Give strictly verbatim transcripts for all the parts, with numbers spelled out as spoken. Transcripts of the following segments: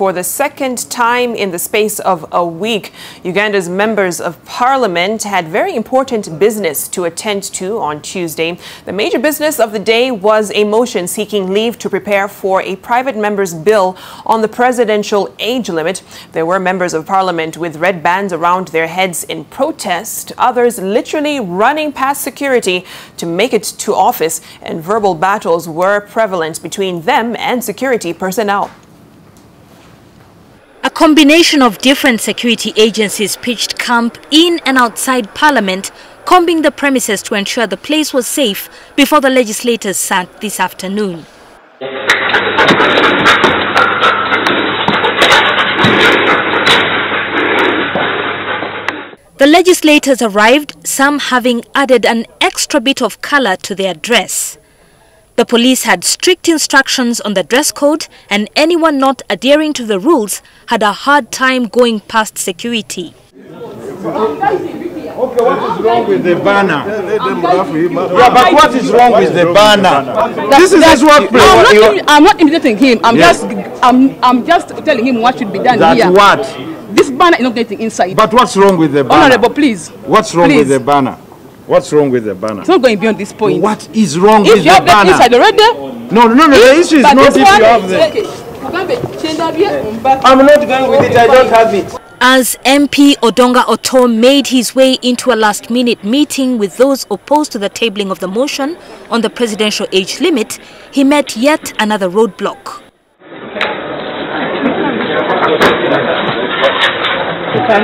for the second time in the space of a week. Uganda's members of parliament had very important business to attend to on Tuesday. The major business of the day was a motion seeking leave to prepare for a private member's bill on the presidential age limit. There were members of parliament with red bands around their heads in protest, others literally running past security to make it to office, and verbal battles were prevalent between them and security personnel. A combination of different security agencies pitched camp in and outside Parliament, combing the premises to ensure the place was safe before the legislators sat this afternoon. The legislators arrived, some having added an extra bit of color to their dress. The police had strict instructions on the dress code, and anyone not adhering to the rules had a hard time going past security. What is wrong with the banner? Yeah, but what is wrong with the banner? This is his workplace. I'm, I'm not imitating him. I'm yes. just, I'm, I'm just telling him what should be done That's here. That's what. This banner is not getting inside. But what's wrong with the banner? Honorable, please. What's wrong please. with the banner? What's wrong with the banner? It's not going beyond this point. What is wrong if with the banner? If you have that inside already? No, no, no, no if, the issue is not if you have that. I'm not going with it, I don't have it. As M P Odonga Otom made his way into a last-minute meeting with those opposed to the tabling of the motion on the presidential age limit, he met yet another roadblock. Okay.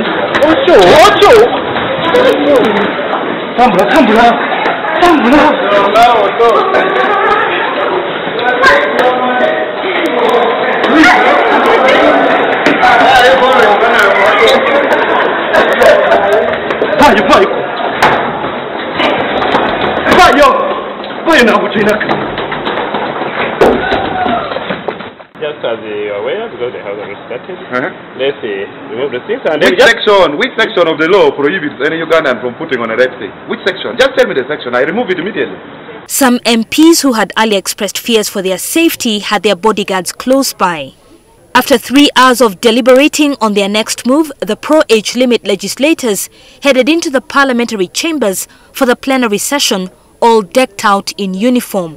Just as they are aware, because they have already started, uh-huh. let's say, remove the things and which section, which section of the law prohibits any Ugandan from putting on a red thing? Which section? Just tell me the section, I remove it immediately. Some M Ps who had earlier expressed fears for their safety had their bodyguards close by. After three hours of deliberating on their next move, the pro-age limit legislators headed into the parliamentary chambers for the plenary session, all decked out in uniform.